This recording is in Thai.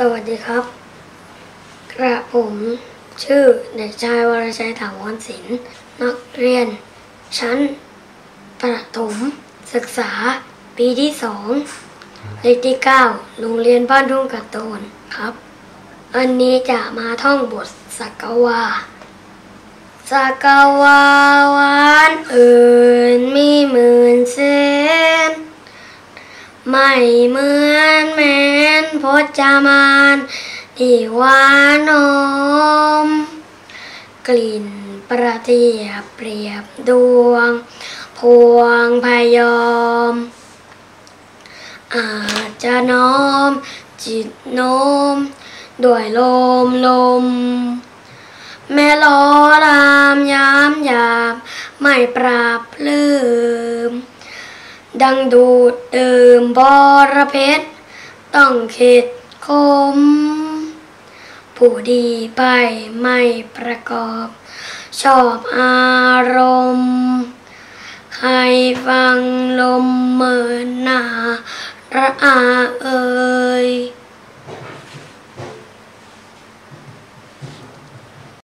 สวัสดีครับกระผมชื่อเด็กชายวรชัยถาวรศิลป์นักเรียนชั้นประถมศึกษาปีที่2เลขที่9โรงเรียนบ้านทุ่งกระโตนครับอันนี้จะมาท่องบทสักวาสักวาวันอื่นมีหมื่นเส้นไม่เหมือนแม้นพจมานที่หวานอมกลิ่นประเทียบเปรียบดวงพวงพยอมอาจจะน้อมจิตโน้มด้วยลมแม่ล้อรามย้ำหยาบไม่ปราบลืมดังดูดดื่มบรเพชรต้องเข็ดคมผู้ดีไปไม่ประกอบชอบอารมณ์ใครฟังลมเหมือนหนาระอา